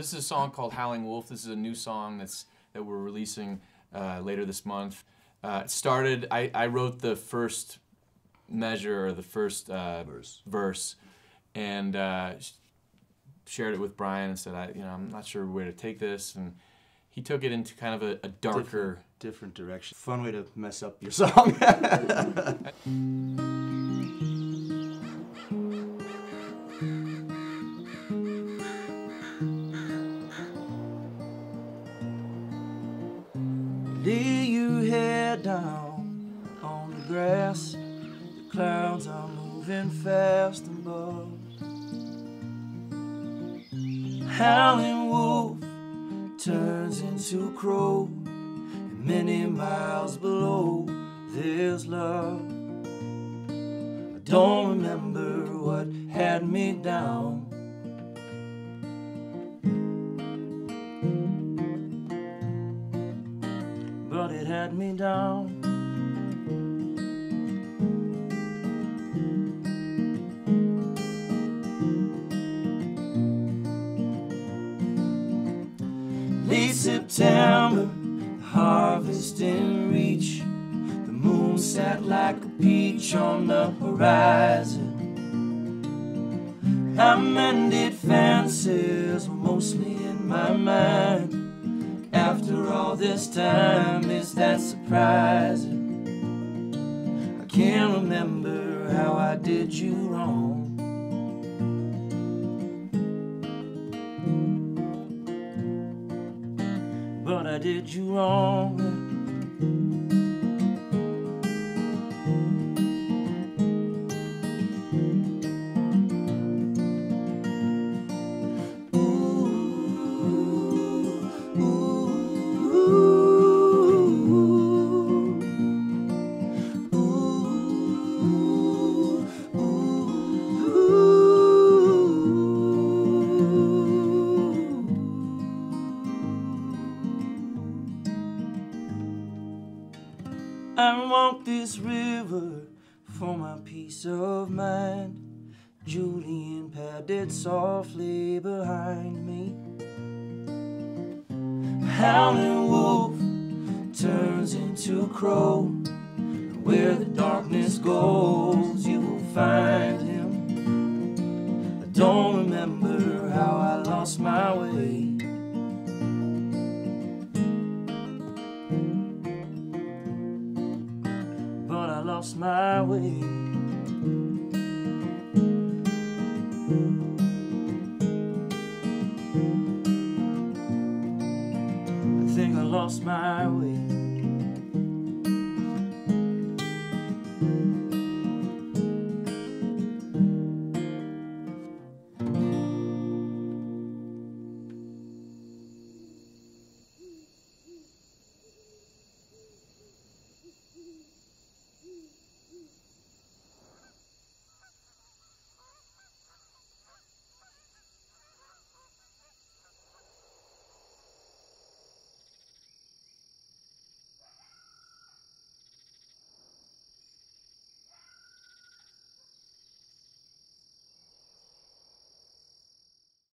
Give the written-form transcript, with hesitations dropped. This is a song called Howling Wolf. This is a new song that we're releasing later this month. It started, I wrote the first measure, or the first verse, and shared it with Brian and said, I'm not sure where to take this, and he took it into kind of a darker... Different direction. Fun way to mess up your song. Lay your head down on the grass. The clouds are moving fast above. Howling wolf turns into crow, and many miles below there's love. I don't remember what had me down. But it had me down. Late September, harvest in reach. The moon sat like a peach on the horizon. I mended fences, mostly in my mind. After all this time, is that surprising? I can't remember how I did you wrong. But I did you wrong. Ooh, ooh, ooh, ooh, ooh, ooh. I walk this river for my peace of mind. Julian padded softly behind me. Howling wolf turns into crow. Where the darkness goes, you will find him. I don't remember how I lost my way. I lost my way. I think I lost my way.